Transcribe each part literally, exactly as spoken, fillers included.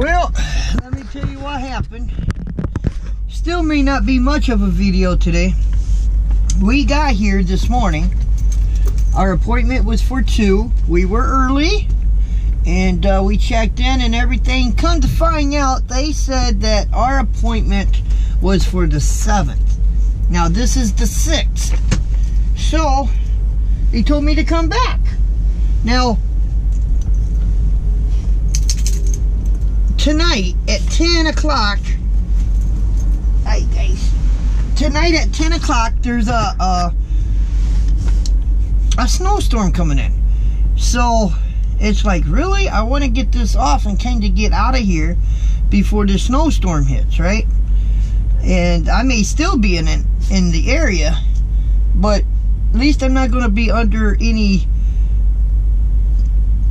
Well, let me tell you what happened. Still may not be much of a video today. We got here this morning. Our appointment was for two. We were early, and uh, we checked in and everything. Come to find out, they said that our appointment was for the seventh. Now this is the sixth. So they told me to come back. Now tonight at ten o'clock, hey guys, tonight at ten o'clock there's a, a a snowstorm coming in. So it's like, really, I want to get this off and kind of get out of here before the snowstorm hits, right? And I may still be in in, in the area, but at least I'm not going to be under any,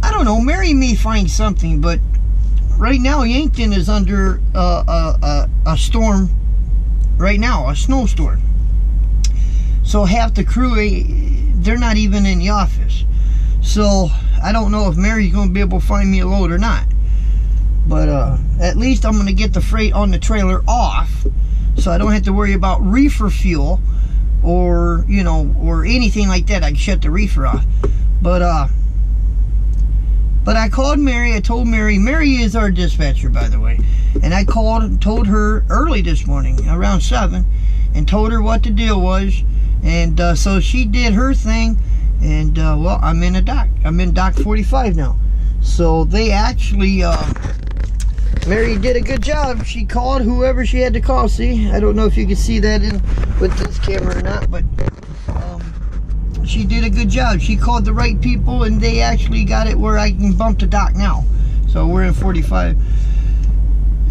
I don't know, Mary may find something, but right now Yankton is under uh, a, a, a storm right now, a snowstorm. So half the crew, they're not even in the office. So I don't know if Mary's going to be able to find me a load or not. But uh, at least I'm going to get the freight on the trailer off, so I don't have to worry about reefer fuel or, you know, or anything like that. I can shut the reefer off. But uh, but I called Mary. I told Mary. Mary is our dispatcher, by the way. And I called and told her early this morning, around seven, and told her what the deal was. And uh, so she did her thing. And uh, well, I'm in a dock. I'm in dock forty-five now. So they actually, uh, Mary did a good job. She called whoever she had to call. See, I don't know if you can see that in with this camera or not, but um, she did a good job. She called the right people, and they actually got it where I can bump the dock now. So we're in forty-five.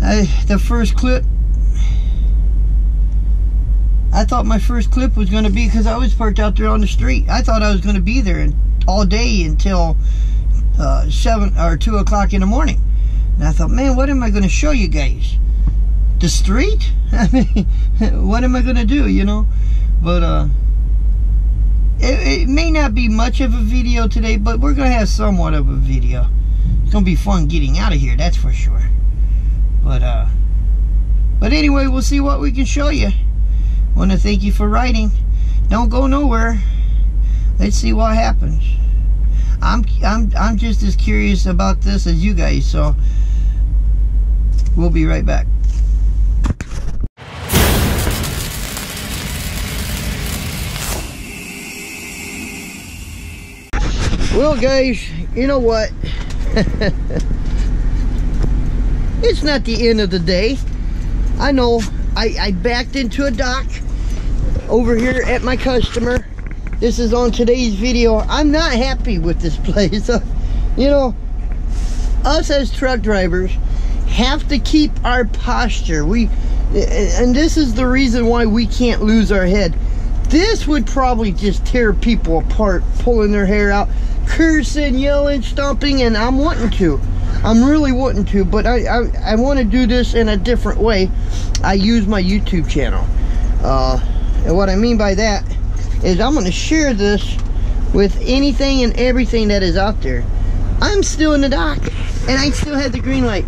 I, the first clip, I thought my first clip was going to be, because I was parked out there on the street. I thought I was going to be there all day until uh, seven or two o'clock in the morning. And I thought, man, what am I going to show you guys? The street? I mean, what am I going to do, you know? But uh, it, it may not be much of a video today, but we're going to have somewhat of a video. It's going to be fun getting out of here, that's for sure. But, uh, but anyway, we'll see what we can show you. I want to thank you for riding. Don't go nowhere. Let's see what happens. I'm, I'm, I'm just as curious about this as you guys, so we'll be right back. Well guys, you know what? It's not the end of the day. I know I, I backed into a dock over here at my customer. This is on today's video. I'm not happy with this place. You know, us as truck drivers have to keep our posture. We, and this is the reason why we can't lose our head. This would probably just tear people apart, pulling their hair out, cursing, yelling, stomping, and I'm wanting to. I'm really wanting to, but I, I, I want to do this in a different way. I use my YouTube channel. Uh, and what I mean by that is I'm going to share this with anything and everything that is out there. I'm still in the dock, and I still have the green light.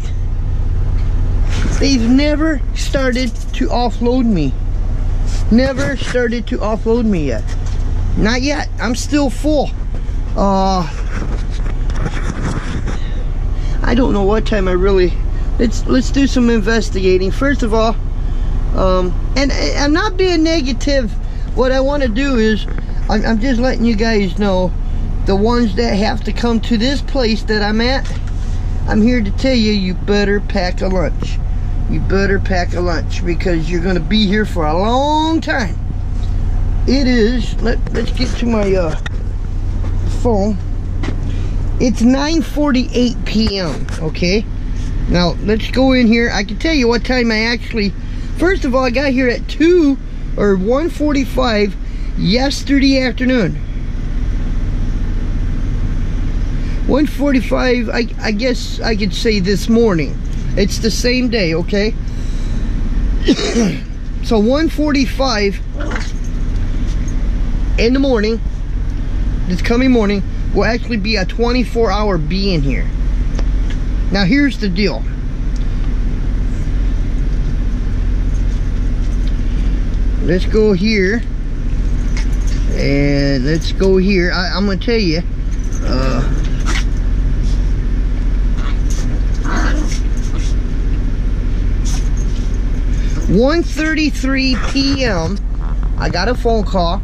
They've never started to offload me. Never started to offload me yet. Not yet. I'm still full. Uh, I don't know what time I really... Let's, let's do some investigating. First of all, um, and I, I'm not being negative. What I want to do is, I'm, I'm just letting you guys know, the ones that have to come to this place that I'm at, I'm here to tell you, you better pack a lunch. You better pack a lunch, because you're going to be here for a long time. It is, let, let's get to my uh, phone. It's nine forty-eight p m Okay, now let's go in here. I can tell you what time I actually... First of all, I got here at two or one forty-five yesterday afternoon. One forty-five, I, I guess I could say this morning. It's the same day, okay? So one forty-five in the morning, this coming morning, will actually be a twenty-four hour being here. Now here's the deal. let's go here and let's go here. I, I'm gonna tell you, uh, one thirty-three p m I got a phone call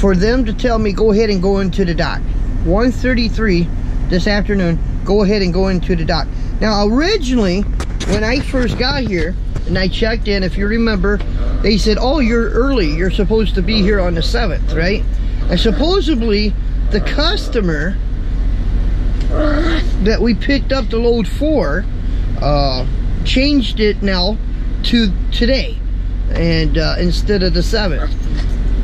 for them to tell me go ahead and go into the dock. one thirty-three this afternoon, go ahead and go into the dock. Now originally, when I first got here and I checked in, if you remember, they said, oh, you're early, you're supposed to be here on the seventh, right? And supposedly the customer that we picked up the load for uh, changed it now to today, and uh, instead of the seventh.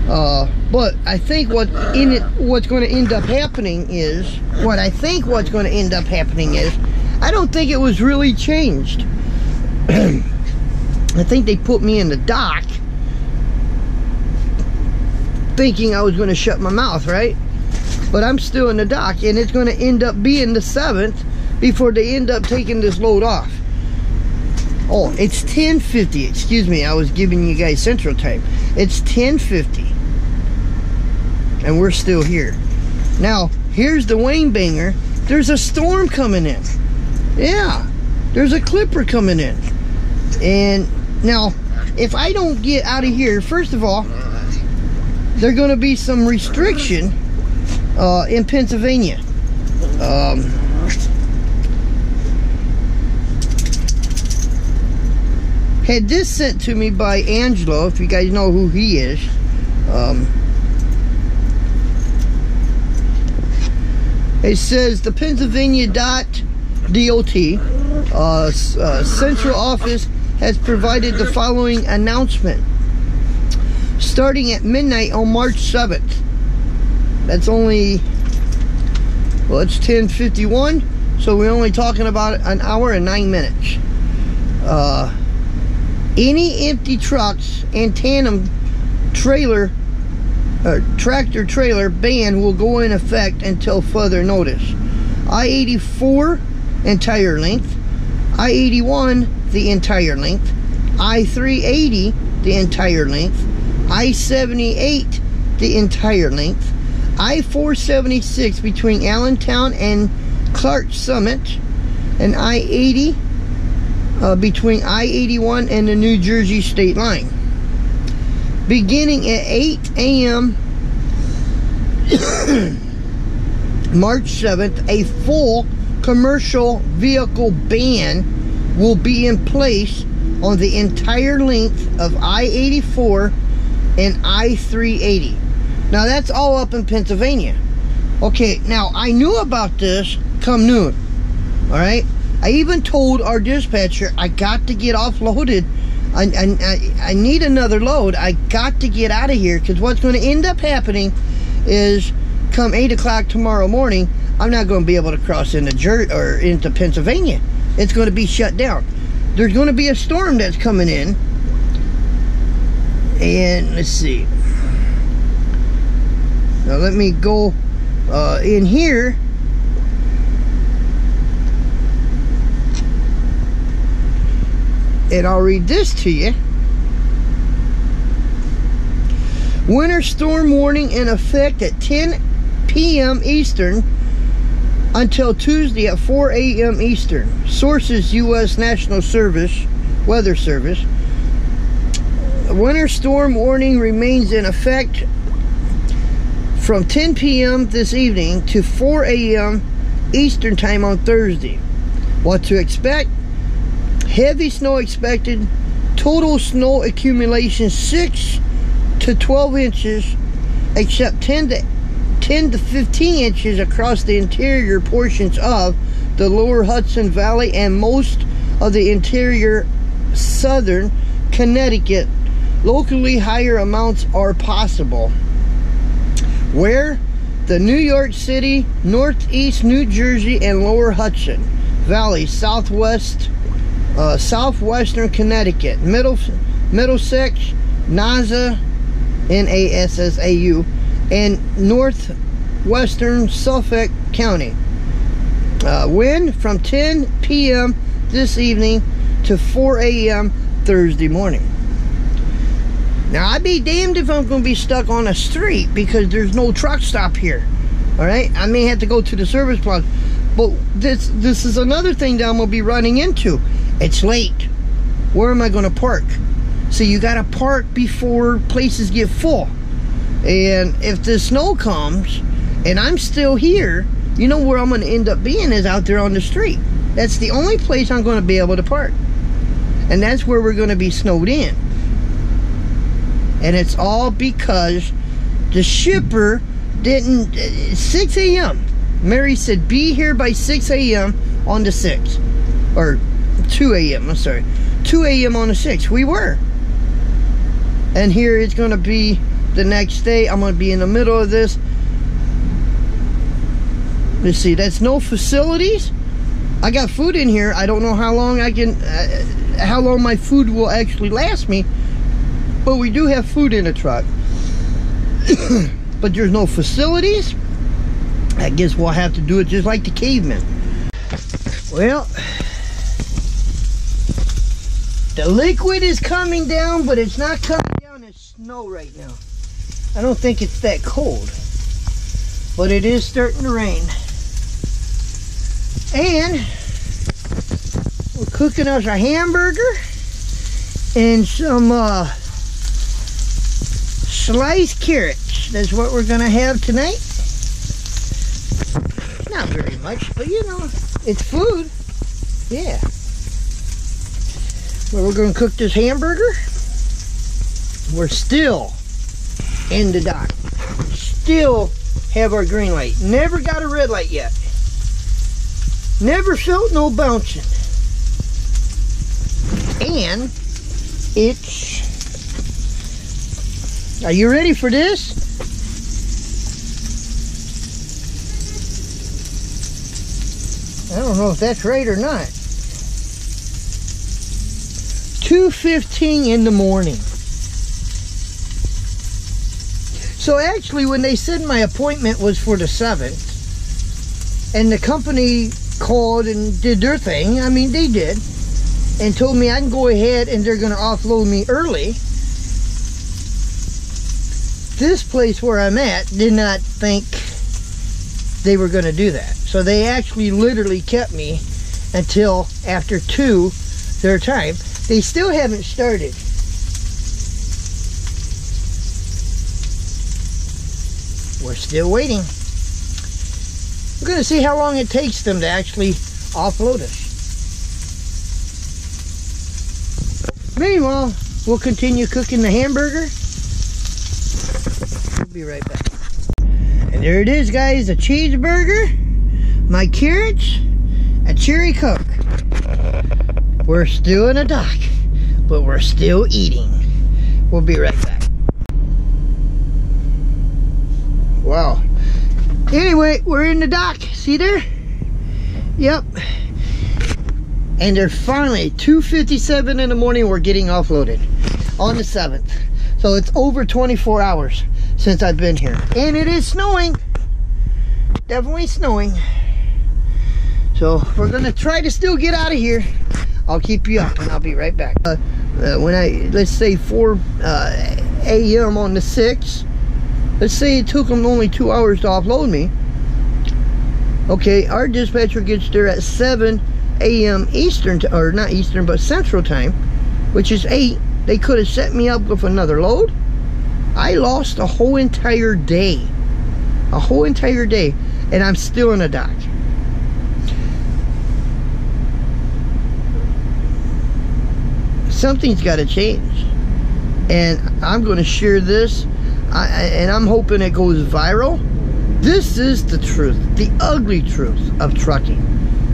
Uh, but I think what in it, what's going to end up happening is, what I think what's going to end up happening is, I don't think it was really changed. I think they put me in the dock thinking I was going to shut my mouth, right? But I'm still in the dock, and it's going to end up being the seventh before they end up taking this load off. Oh, it's ten fifty, excuse me, I was giving you guys Central Time. It's ten fifty, and we're still here. Now, here's the Wayne Banger. There's a storm coming in. Yeah, there's a clipper coming in. And now, if I don't get out of here, first of all, there's gonna be some restriction uh, in Pennsylvania. Um, Had this sent to me by Angelo, if you guys know who he is. Um, it says the Pennsylvania dot D O T uh, uh, Central Office has provided the following announcement. Starting at midnight on March seventh. That's only, well, it's ten fifty-one, so we're only talking about an hour and nine minutes. Uh, Any empty trucks and tandem trailer or tractor trailer ban will go in effect until further notice. I eighty-four entire length, I eighty-one the entire length, I three eighty the entire length, I seventy-eight the entire length, I four seventy-six between Allentown and Clark Summit, and I eighty Uh, between I eighty-one and the New Jersey state line. Beginning at eight a m March seventh, a full commercial vehicle ban will be in place on the entire length of I eighty-four and I three eighty. Now that's all up in Pennsylvania. Okay, now I knew about this come noon, all right? I even told our dispatcher, I got to get offloaded. I, I, I, I need another load. I got to get out of here, because what's going to end up happening is come eight o'clock tomorrow morning, I'm not going to be able to cross into, Jer or into Pennsylvania. It's going to be shut down. There's going to be a storm that's coming in. And let's see. Now let me go uh, in here. And I'll read this to you. Winter storm warning in effect at ten p m Eastern until Tuesday at four a m Eastern. Sources: U S National Service, Weather Service. Winter storm warning remains in effect from ten p m this evening to four a m Eastern time on Thursday. What to expect? Heavy snow expected, total snow accumulation six to twelve inches, except ten to fifteen inches across the interior portions of the lower Hudson Valley and most of the interior southern Connecticut. Locally, higher amounts are possible. Where? The New York City, northeast New Jersey, and lower Hudson Valley, southwest Uh, southwestern Connecticut, Middle, Middlesex, Nassau, N A S S A U, and northwestern Suffolk County. Uh, wind from ten p m this evening to four a m Thursday morning. Now, I'd be damned if I'm going to be stuck on a street because there's no truck stop here. All right, I may have to go to the service plug, but this this is another thing that I'm going to be running into. It's late. Where am I going to park? So you got to park before places get full. And if the snow comes and I'm still here, you know where I'm going to end up being is out there on the street. That's the only place I'm going to be able to park. And that's where we're going to be snowed in. And it's all because the shipper didn't, six A M Mary said, be here by six A M on the sixth. Or two A M, I'm sorry. two A M on the sixth. We were. And here it's going to be the next day. I'm going to be in the middle of this. Let's see, that's no facilities. I got food in here. I don't know how long I can, uh, how long my food will actually last me. But we do have food in the truck. But there's no facilities. I guess we'll have to do it just like the cavemen. Well, the liquid is coming down, but it's not coming down as snow right now. I don't think it's that cold, but it is starting to rain. And we're cooking us a hamburger and some uh, sliced carrots. That's what we're gonna have tonight. Not very much, but you know, it's food. Yeah. But we're gonna cook this hamburger. We're still in the dock. Still have our green light. Never got a red light yet. Never felt no bouncing. And it's... Are you ready for this? I don't know if that's right or not. two fifteen in the morning. So actually, when they said my appointment was for the seventh, and the company called and did their thing, I mean they did, and told me I can go ahead and they're gonna offload me early, this place where I'm at did not think they were gonna do that, so they actually literally kept me until after two their time. They still haven't started. We're still waiting. We're going to see how long it takes them to actually offload us. Meanwhile, we'll continue cooking the hamburger. We'll be right back. And there it is, guys. A cheeseburger, my carrots, a cherry coke. We're still in a dock, but we're still eating. We'll be right back. Wow. Anyway, we're in the dock. See there? Yep. And they're finally two fifty-seven in the morning. We're getting offloaded on the seventh. So it's over twenty-four hours since I've been here. And it is snowing. Definitely snowing. So we're going to try to still get out of here. I'll keep you up and I'll be right back. Uh, uh, when I, let's say four A M on the sixth. Let's say it took them only two hours to offload me. Okay, our dispatcher gets there at seven A M Eastern, or not Eastern, but Central Time, which is eight. They could have set me up with another load. I lost a whole entire day. A whole entire day. And I'm still in a dock. Something's got to change. And I'm going to share this. I, and I'm hoping it goes viral. This is the truth, the ugly truth of trucking.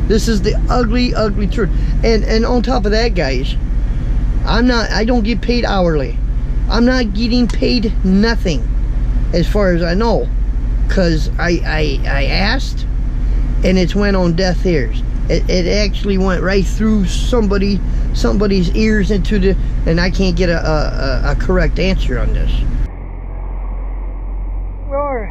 This is the ugly, ugly truth. And and on top of that, guys, I'm not. I don't get paid hourly. I'm not getting paid nothing, as far as I know, because I, I I asked, and it went on deaf ears. It it actually went right through somebody somebody's ears into the, and I can't get a a, a correct answer on this. Roar.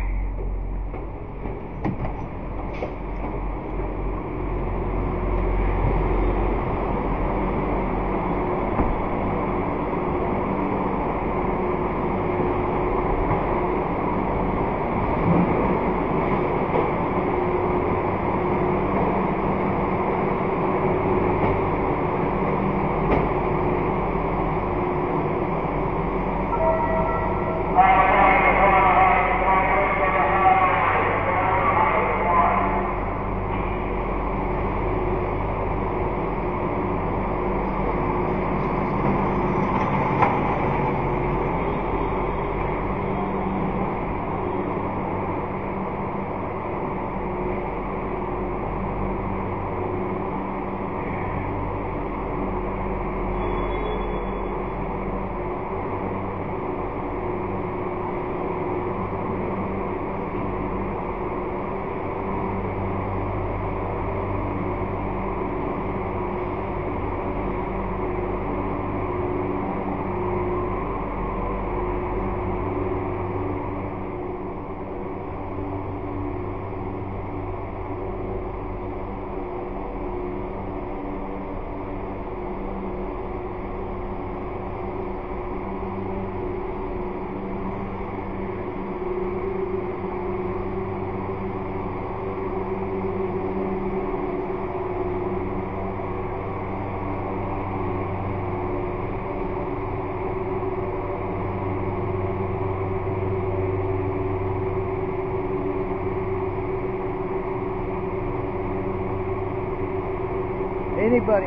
anybody.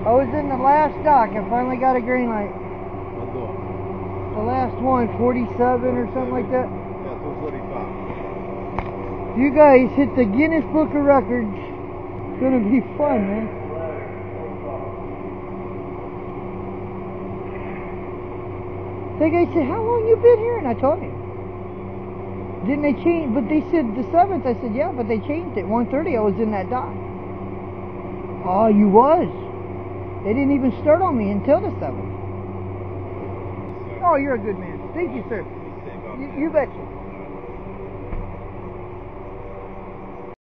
I was in the last dock and finally got a green light. What door? The last one, forty-seven or something like that. Yeah, forty-five. You guys hit the Guinness Book of Records. It's gonna be fun, man. The guy said, "How long you been here?" And I told him. Didn't they change? But they said the seventh. I said, "Yeah, but they changed it. one thirty, I was in that dock." Oh, you was. They didn't even start on me until the seventh. Oh, you're a good man. Thank you, sir. You, you betcha.